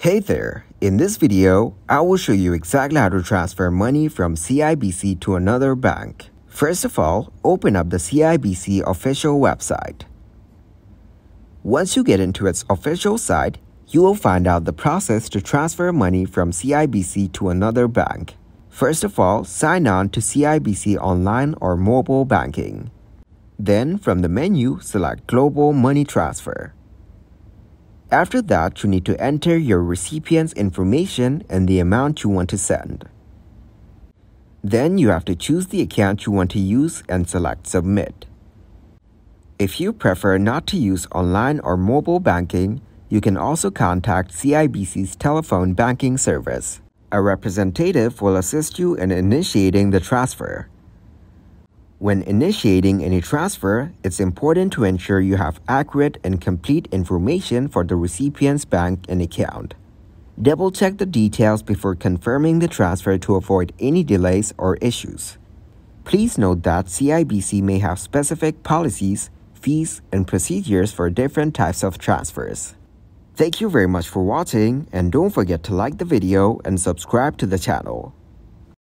Hey there! In this video, I will show you exactly how to transfer money from CIBC to another bank. First of all, open up the CIBC official website. Once you get into its official site, you will find out the process to transfer money from CIBC to another bank. First of all, sign on to CIBC online or mobile banking. Then, from the menu, select Global Money Transfer. After that, you need to enter your recipient's information and the amount you want to send. Then you have to choose the account you want to use and select Submit. If you prefer not to use online or mobile banking, you can also contact CIBC's telephone banking service. A representative will assist you in initiating the transfer. When initiating any transfer, it's important to ensure you have accurate and complete information for the recipient's bank and account. Double-check the details before confirming the transfer to avoid any delays or issues. Please note that CIBC may have specific policies, fees, and procedures for different types of transfers. Thank you very much for watching, and don't forget to like the video and subscribe to the channel.